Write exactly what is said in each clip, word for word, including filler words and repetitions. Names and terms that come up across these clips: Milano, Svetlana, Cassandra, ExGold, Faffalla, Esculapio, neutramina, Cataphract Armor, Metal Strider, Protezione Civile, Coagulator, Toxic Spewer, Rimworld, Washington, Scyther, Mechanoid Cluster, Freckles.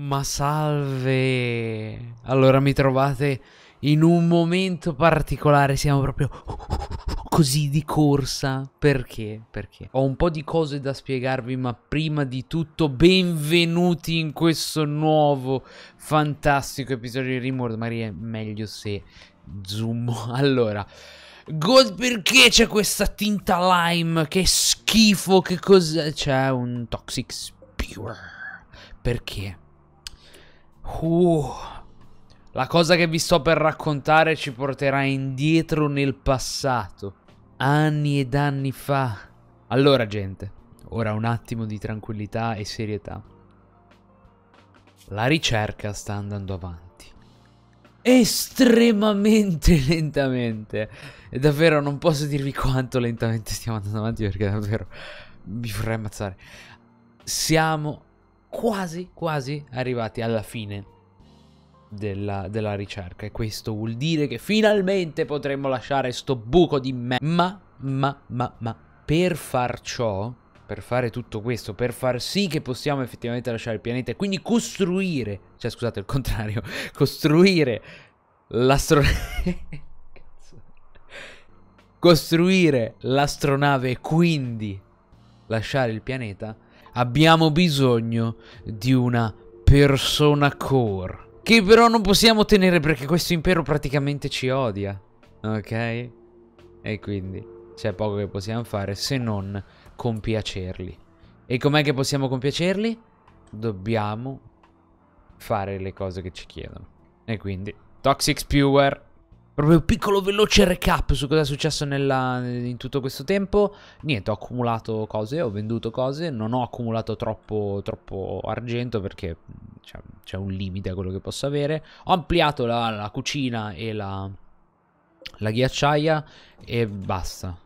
Ma salve! Allora mi trovate in un momento particolare, siamo proprio così di corsa. Perché? Perché ho un po' di cose da spiegarvi, ma prima di tutto benvenuti in questo nuovo fantastico episodio di Rimworld. Maria, è meglio se zoom. Allora, Gold, perché c'è questa tinta lime? Che schifo, che cos'è? C'è un Toxic Spewer. Perché? Uh, la cosa che vi sto per raccontare ci porterà indietro nel passato, anni ed anni fa. Allora gente, ora un attimo di tranquillità e serietà. La ricerca sta andando avanti estremamente lentamente, e davvero non posso dirvi quanto lentamente stiamo andando avanti, perché davvero mi vorrei ammazzare. Siamo quasi quasi arrivati alla fine della, della ricerca, e questo vuol dire che finalmente potremo lasciare sto buco di me. Ma, ma, ma, ma per far ciò, per fare tutto questo, per far sì che possiamo effettivamente lasciare il pianeta e quindi costruire, cioè scusate, il contrario, costruire l'astronave costruire l'astronave e quindi lasciare il pianeta, abbiamo bisogno di una persona core, che però non possiamo tenere perché questo impero praticamente ci odia, ok? E quindi c'è poco che possiamo fare se non compiacerli. E com'è che possiamo compiacerli? Dobbiamo fare le cose che ci chiedono. E quindi, Toxic Spewer. Proprio un piccolo veloce recap su cosa è successo nella, in tutto questo tempo. Niente, ho accumulato cose, ho venduto cose, non ho accumulato troppo, troppo argento perché c'è un limite a quello che posso avere. Ho ampliato la, la cucina e la, la ghiacciaia e basta.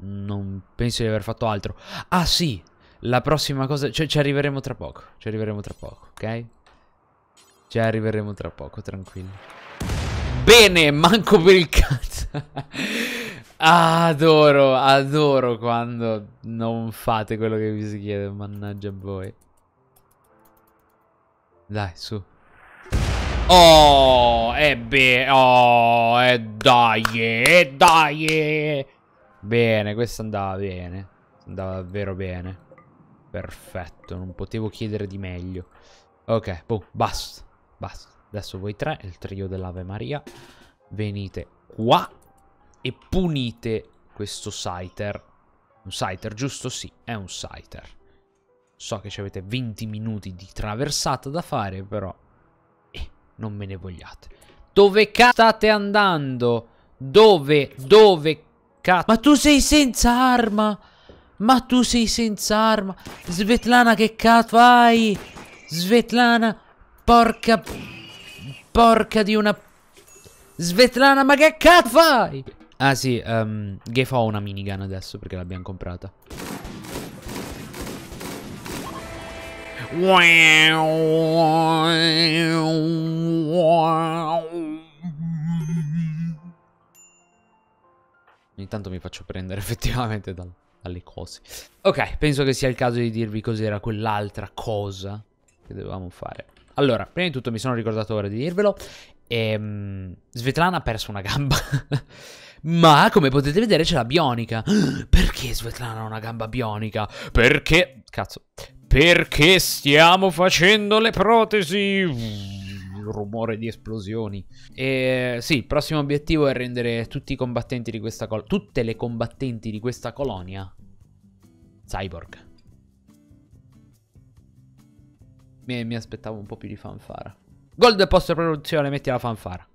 Non penso di aver fatto altro. Ah sì, la prossima cosa, cioè, ci arriveremo tra poco, ci arriveremo tra poco, ok? Ci arriveremo tra poco, tranquilli. Bene, manco per il cazzo. Adoro, adoro quando non fate quello che vi si chiede, mannaggia voi. Dai, su. Oh, e beh, oh, e dai, e dai. Bene, questo andava bene. Andava davvero bene. Perfetto, non potevo chiedere di meglio. Ok, boh, basta, basta. Adesso voi tre, il trio dell'Ave Maria, venite qua e punite questo Scyther. Un Scyther, giusto? Sì, è un Scyther. So che ci avete venti minuti di traversata da fare, però eh, non me ne vogliate. Dove cazzo state andando? Dove? Dove cazzo? Ma tu sei senza arma! Ma tu sei senza arma! Svetlana, che cazzo fai? Svetlana, porca... Porca di una... Svetlana, ma che cazzo fai? Ah sì, um, Gef ho una minigun adesso perché l'abbiamo comprata. Ogni tanto mi faccio prendere effettivamente dal, dalle cose. Ok, penso che sia il caso di dirvi cos'era quell'altra cosa che dovevamo fare. Allora, prima di tutto mi sono ricordato ora di dirvelo, ehm, Svetlana ha perso una gamba, ma come potete vedere c'è la bionica. Perché Svetlana ha una gamba bionica? Perché, cazzo, perché stiamo facendo le protesi? Rumore di esplosioni. E sì, il prossimo obiettivo è rendere tutti i combattenti di questa col- tutte le combattenti di questa colonia cyborg. Mi aspettavo un po' più di fanfara. Gold post produzione, metti la fanfara.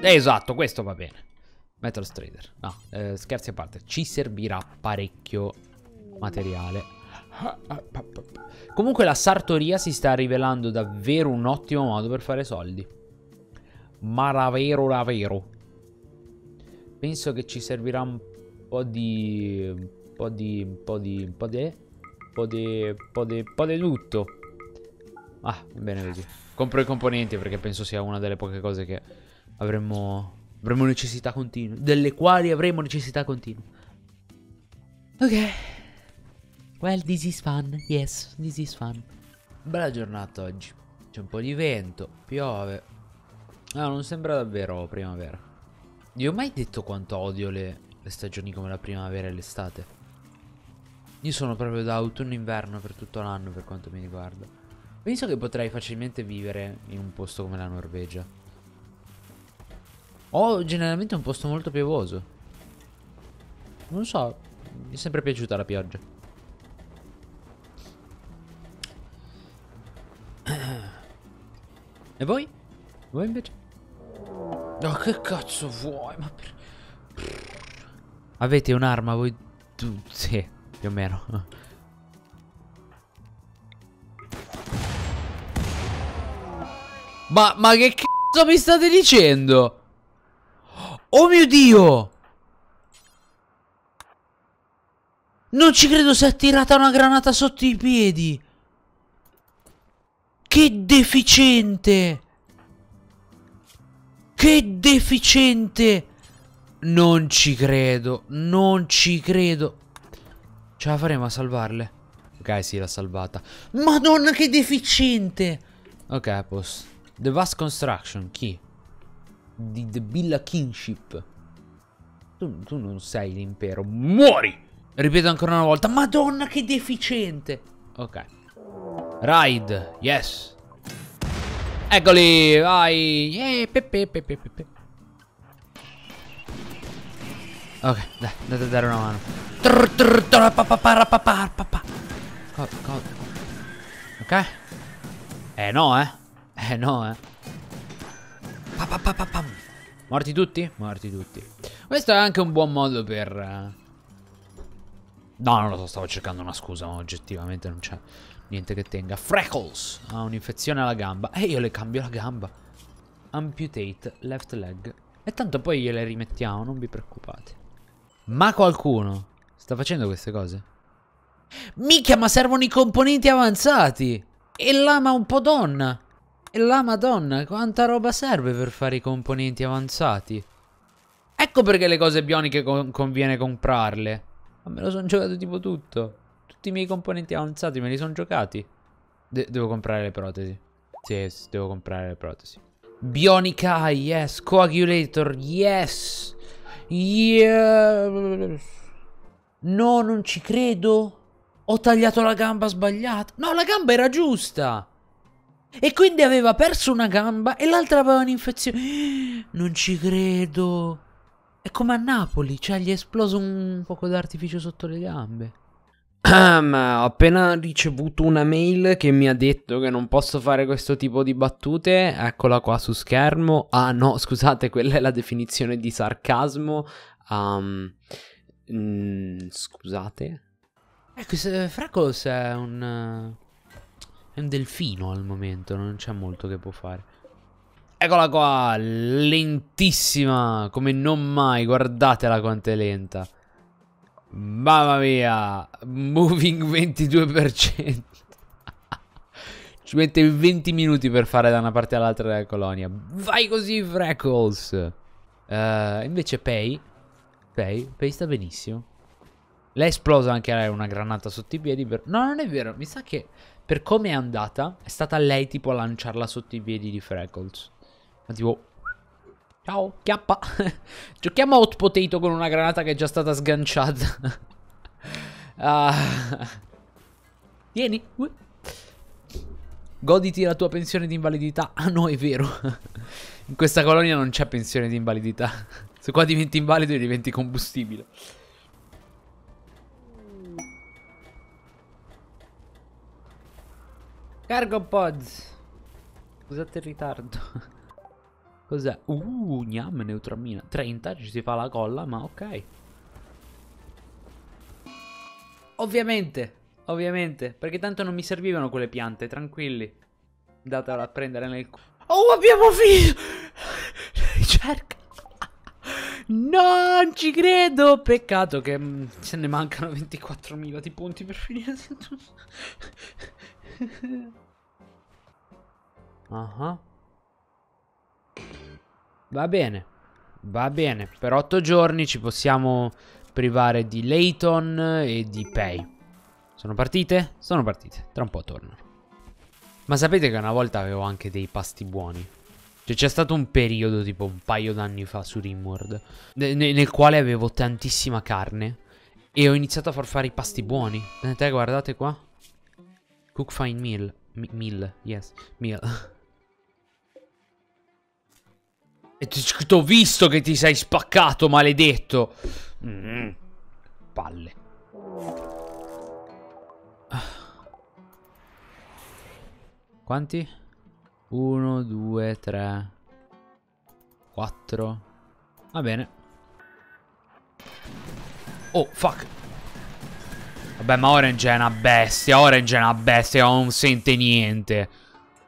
Esatto, questo va bene. Metal Strider. No, eh, scherzi a parte. Ci servirà parecchio materiale. Comunque la sartoria si sta rivelando davvero un ottimo modo per fare soldi. Ma davvero, davvero. Penso che ci servirà un po' di... Un po' di... Un po' di... Un po' di... po' di... po' di... po' di tutto. Ah, bene così. Compro i componenti perché penso sia una delle poche cose che avremmo... avremmo necessità continua. Delle quali avremo necessità continua. Ok. Well, this is fun. Yes, this is fun. Bella giornata oggi. C'è un po' di vento, piove. No, non sembra davvero primavera. Io ho mai detto quanto odio le, le stagioni come la primavera e l'estate. Io sono proprio da autunno-inverno per tutto l'anno per quanto mi riguarda. Penso che potrei facilmente vivere in un posto come la Norvegia. O generalmente un posto molto piovoso. Non so, mi è sempre piaciuta la pioggia. E voi? Voi invece? No, oh, che cazzo vuoi? Ma per... Avete un'arma voi tutti? Più o meno. Ma, ma che cazzo mi state dicendo? Oh mio Dio! Non ci credo, si è tirata una granata sotto i piedi. Che deficiente! Che deficiente! Non ci credo, non ci credo. Ce la faremo a salvarle? Ok, sì, l'ha salvata. Madonna, che deficiente! Ok, a posto. The Vast Construction, chi? Di The Villa Kingship. Tu, tu non sei l'impero. Muori! Ripeto ancora una volta. Madonna, che deficiente! Ok. Ride, yes. Eccoli, vai. Yeah, pepe, pepe, pepe. Ok, dai, andate a dare una mano. Ok. Eh no eh Eh no eh Morti tutti? Morti tutti. Questo è anche un buon modo per... No, non lo so, stavo cercando una scusa, ma oggettivamente non c'è niente che tenga. Freckles ha un'infezione alla gamba e io le cambio la gamba. Amputate left leg. E tanto poi gliele rimettiamo, non vi preoccupate. Ma qualcuno sta facendo queste cose? Minchia, ma servono i componenti avanzati! E là, ma un po' donna! E là, madonna, quanta roba serve per fare i componenti avanzati? Ecco perché le cose bioniche con conviene comprarle. Ma me lo sono giocato tipo tutto. Tutti i miei componenti avanzati me li sono giocati. De devo comprare le protesi. Sì, sì, devo comprare le protesi. Bionica, yes! Coagulator, yes! Yes! No, non ci credo. Ho tagliato la gamba sbagliata. No, la gamba era giusta. E quindi aveva perso una gamba e l'altra aveva un'infezione. Non ci credo. È come a Napoli, cioè gli è esploso un poco d'artificio sotto le gambe. Ah, ma ho appena ricevuto una mail che mi ha detto che non posso fare questo tipo di battute. Eccola qua su schermo. Ah no, scusate, quella è la definizione di sarcasmo. Um... Mm, scusate. Eh, questo Freckles è un uh, è un delfino al momento, non c'è molto che può fare. Eccola qua, lentissima come non mai, guardatela quanto è lenta. Mamma mia, moving ventidue per cento. Ci mette venti minuti per fare da una parte all'altra della colonia. Vai così Freckles. uh, Invece Pei Pei, Pei sta benissimo. Lei è esplosa anche lei una granata sotto i piedi per... No, non è vero. Mi sa che per come è andata è stata lei tipo a lanciarla sotto i piedi di Freckles. Ma tipo... Ciao, chiappa. Giochiamo a hot potato con una granata che è già stata sganciata. uh... Vieni. uh. Goditi la tua pensione di invalidità. Ah no, è vero. In questa colonia non c'è pensione di invalidità. Se qua diventi invalido e diventi combustibile. Cargo pods. Scusate il ritardo. Cos'è? Uh, gnam, neutramina. trenta, ci si fa la colla, ma ok. Ovviamente, ovviamente. Perché tanto non mi servivano quelle piante, tranquilli. Datela a prendere nel... Oh, abbiamo finito! Ricerca. Non ci credo. Peccato che mh, se ne mancano ventiquattromila di punti per finire. uh-huh. Va bene. Va bene. Per otto giorni ci possiamo privare di Layton e di Pei. Sono partite? Sono partite. Tra un po' torno. Ma sapete che una volta avevo anche dei pasti buoni. Cioè c'è stato un periodo tipo un paio d'anni fa su Rimworld ne nel quale avevo tantissima carne e ho iniziato a far fare i pasti buoni. Guardate, guardate qua. Cook fine meal. M meal, yes, meal. E t'ho visto che ti sei spaccato, maledetto. Mm. Palle. Quanti? Uno, due, tre, quattro. Va bene. Oh, fuck. Vabbè, ma Orange è una bestia. Orange è una bestia. Non sente niente.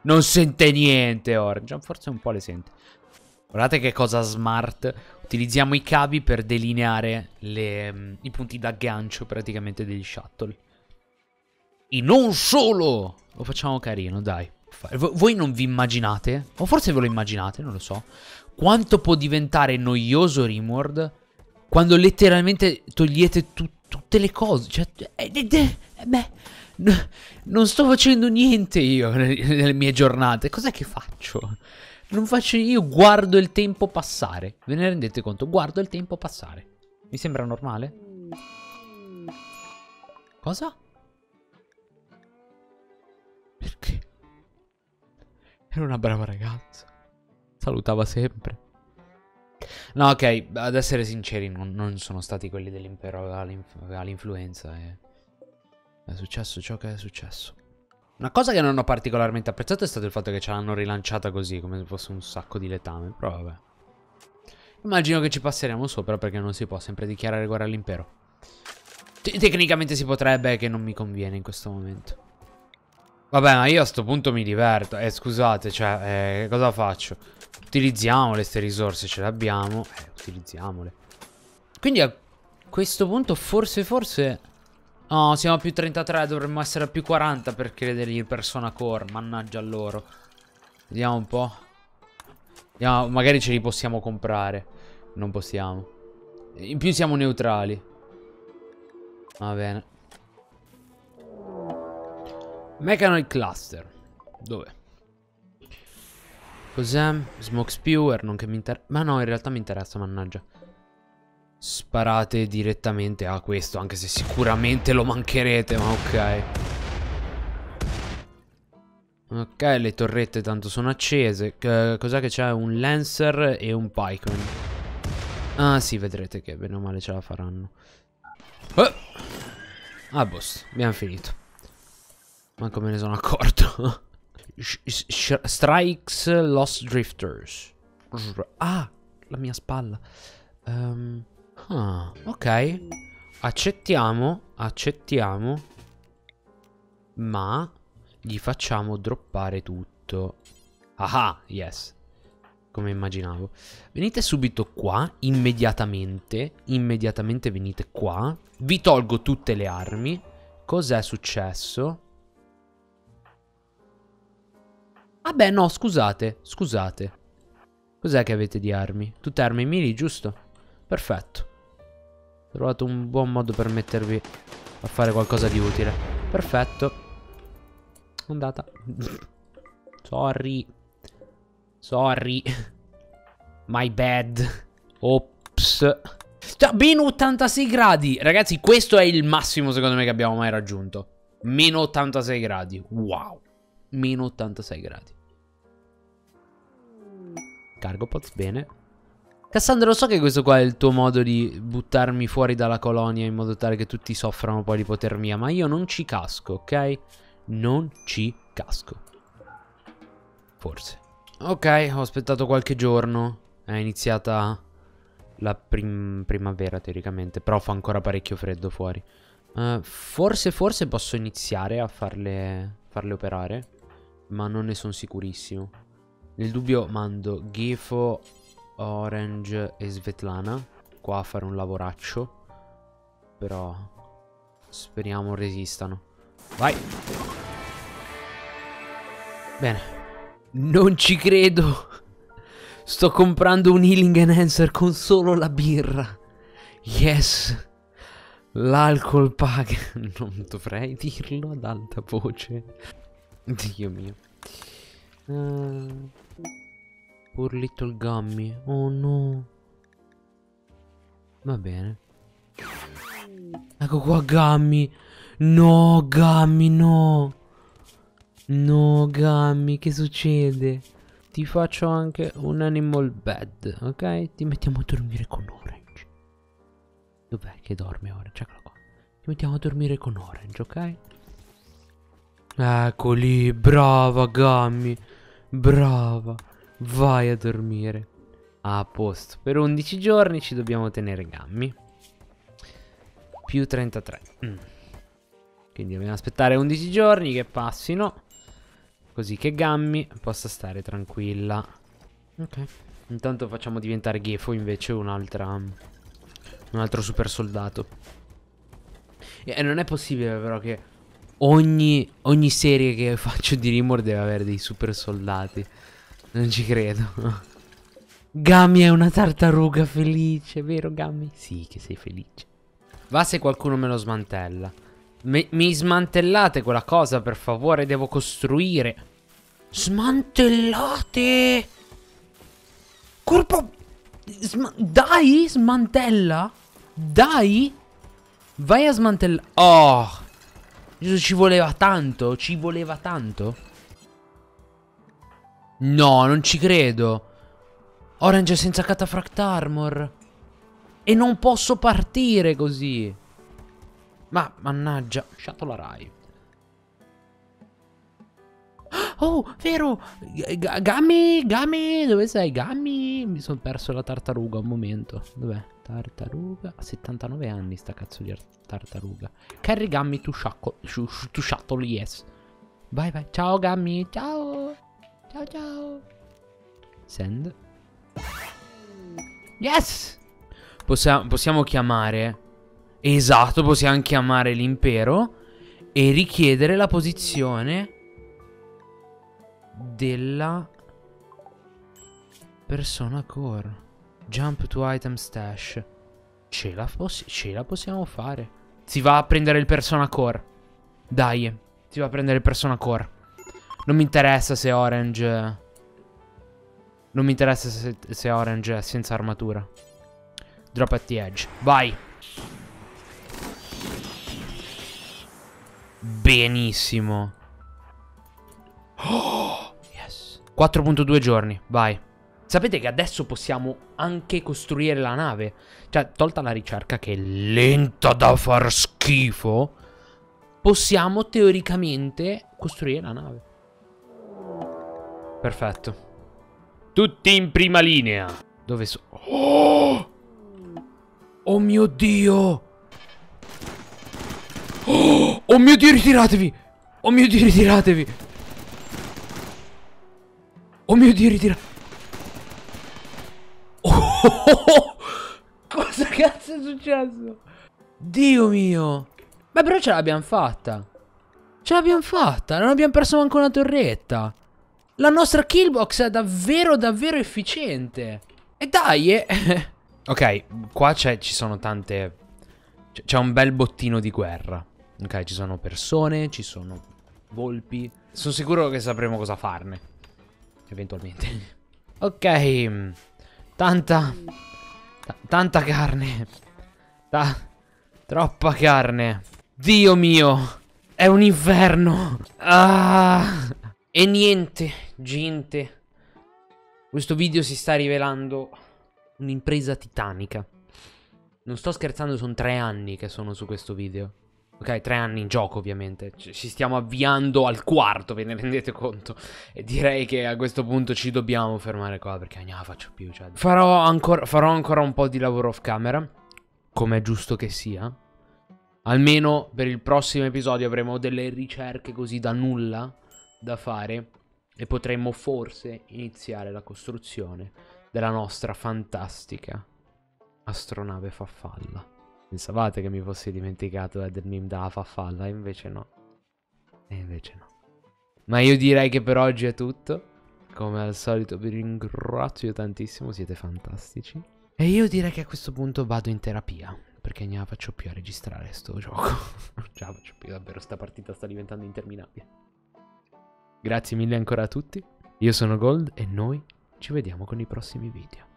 Non sente niente, Orange. Forse un po' le sente. Guardate che cosa smart. Utilizziamo i cavi per delineare le, i punti d'aggancio praticamente degli shuttle. E non solo! Lo facciamo carino, dai. Voi non vi immaginate, o forse ve lo immaginate, non lo so, quanto può diventare noioso Rimworld quando letteralmente togliete tutto. Tutte le cose, cioè, eh, eh, eh, beh, no, non sto facendo niente io nelle, nelle mie giornate. Cos'è che faccio? Non faccio, io guardo il tempo passare. Ve ne rendete conto? Guardo il tempo passare. Mi sembra normale? Cosa? Perché? Era una brava ragazza. Salutava sempre. No, ok, ad essere sinceri, non, non sono stati quelli dell'impero all'influenza e è successo ciò che è successo. Una cosa che non ho particolarmente apprezzato è stato il fatto che ce l'hanno rilanciata così, come se fosse un sacco di letame, però vabbè. Immagino che ci passeremo sopra perché non si può sempre dichiarare guerra all'impero. Tecnicamente si potrebbe, che non mi conviene in questo momento. Vabbè, ma io a sto punto mi diverto. Eh, scusate, cioè, eh, cosa faccio? Utilizziamole queste risorse, ce le abbiamo. Eh, utilizziamole. Quindi a questo punto forse, forse... No, oh, siamo a più trentatré, dovremmo essere a più quaranta per credergli Persona Core. Mannaggia loro. Vediamo un po'. Vediamo, magari ce li possiamo comprare. Non possiamo. In più siamo neutrali. Va bene. Mechanoid Cluster. Dove? Cos'è? Smoke Spewer, non che mi interessa. Ma no, in realtà mi interessa, mannaggia. Sparate direttamente a questo, anche se sicuramente lo mancherete, ma ok. Ok, le torrette tanto sono accese. Cos'è che c'è? Un Lancer e un Pycon. Ah sì, vedrete che bene o male ce la faranno. Oh! Ah, boss, abbiamo finito. Manco me ne sono accorto. Strikes Lost Drifters. Ah, la mia spalla. um, ah, Ok. Accettiamo. Accettiamo. Ma gli facciamo droppare tutto. Ah, yes. Come immaginavo. Venite subito qua. Immediatamente. Immediatamente venite qua. Vi tolgo tutte le armi. Cos'è successo? Vabbè, ah no, scusate, scusate. Cos'è che avete di armi? Tutte armi melee, giusto? Perfetto. Ho trovato un buon modo per mettervi a fare qualcosa di utile. Perfetto. Andata. Sorry. Sorry. My bad. Ops. Cioè, meno ottantasei gradi. Ragazzi, questo è il massimo secondo me che abbiamo mai raggiunto. Meno ottantasei gradi. Wow. Meno ottantasei gradi. Cargo pods, bene. Cassandra, lo so che questo qua è il tuo modo di buttarmi fuori dalla colonia in modo tale che tutti soffrano poi l'ipotermia, ma io non ci casco, ok? Non ci casco. Forse. Ok, ho aspettato qualche giorno. È iniziata la prim primavera teoricamente, però fa ancora parecchio freddo fuori. uh, Forse, forse posso iniziare a farle, farle operare, ma non ne sono sicurissimo. Nel dubbio mando Ghefo, Orange e Svetlana qua a fare un lavoraccio. Però speriamo resistano. Vai. Bene. Non ci credo. Sto comprando un healing enhancer con solo la birra. Yes. L'alcol paga. Non dovrei dirlo ad alta voce. Dio mio. Mm. Poor little gummy. Oh no. Va bene. Ecco qua Gummy. No Gummy no. No Gummy, che succede? Ti faccio anche un animal bed, ok? Ti mettiamo a dormire con Orange. Dov'è che dorme Orange? Eccolo qua. Ti mettiamo a dormire con Orange, ok? Eccoli, brava Gummy. Brava. Vai a dormire. A posto. Per undici giorni ci dobbiamo tenere Gummy. Più trentatré. Mm. Quindi dobbiamo aspettare undici giorni che passino, così che Gummy possa stare tranquilla. Ok. Intanto facciamo diventare Ghefo invece un'altra, un altro super soldato. E non è possibile però che ogni, ogni serie che faccio di Rimworld deve avere dei super soldati. Non ci credo. Gummy è una tartaruga felice, vero Gummy? Sì che sei felice. Va se qualcuno me lo smantella. Mi, mi smantellate quella cosa, per favore, devo costruire. Smantellate! Corpo... Sma... Dai, smantella! Dai! Vai a smantellare... Oh! Gesù, ci voleva tanto, ci voleva tanto. No, non ci credo. Orange è senza Cataphract Armor. E non posso partire così. Ma, mannaggia. Shuttle Arrive. Oh, vero. Gummy, Gummy. Dove sei, Gummy? Mi sono perso la tartaruga un momento. Dov'è? Tartaruga. Ha settantanove anni sta cazzo di tartaruga. Carry Gummy to shuttle, yes. Vai, vai. Ciao, Gummy. Ciao. Ciao, ciao. Send. Yes. Possiamo, possiamo chiamare. Esatto, possiamo chiamare l'impero e richiedere la posizione della persona core. Jump to item stash. Ce la, poss ce la possiamo fare. Si va a prendere il persona core. Dai, si va a prendere il persona core. Non mi interessa se Orange. Non mi interessa se, se Orange è senza armatura. Drop at the edge. Vai. Benissimo. Oh, yes. quattro punto due giorni. Vai. Sapete che adesso possiamo anche costruire la nave. Cioè, tolta la ricerca che è lenta da far schifo, possiamo teoricamente costruire la nave. Perfetto. Tutti in prima linea. Dove sono? Oh! Oh mio Dio! Oh, oh mio Dio, ritiratevi! Oh mio Dio, ritiratevi! Oh mio Dio, ritiratevi! Oh, oh, oh, oh. Cosa cazzo è successo? Dio mio! Beh, però ce l'abbiamo fatta! Ce l'abbiamo fatta! Non abbiamo perso manco una torretta! La nostra killbox è davvero, davvero efficiente! E dai, eh... Ok, qua ci sono tante... C'è un bel bottino di guerra. Ok, ci sono persone, ci sono volpi. Sono sicuro che sapremo cosa farne. Eventualmente. Ok. Tanta... Tanta carne. Ta troppa carne. Dio mio. È un inferno. Ah. E niente, gente. Questo video si sta rivelando... un'impresa titanica. Non sto scherzando, sono tre anni che sono su questo video. Ok, tre anni in gioco ovviamente. Ci stiamo avviando al quarto, ve ne rendete conto? E direi che a questo punto ci dobbiamo fermare qua, perché non la faccio più, cioè. Farò ancora, farò ancora un po' di lavoro off camera, come è giusto che sia. Almeno per il prossimo episodio avremo delle ricerche così da nulla da fare, e potremmo forse iniziare la costruzione della nostra fantastica astronave Faffalla. Pensavate che mi fossi dimenticato eh, del meme da Faffalla, invece no. E invece no. Ma io direi che per oggi è tutto. Come al solito vi ringrazio tantissimo, siete fantastici. E io direi che a questo punto vado in terapia, perché non la faccio più a registrare sto gioco. Non ce la faccio più davvero, sta partita sta diventando interminabile. Grazie mille ancora a tutti. Io sono Gold e noi ci vediamo con i prossimi video.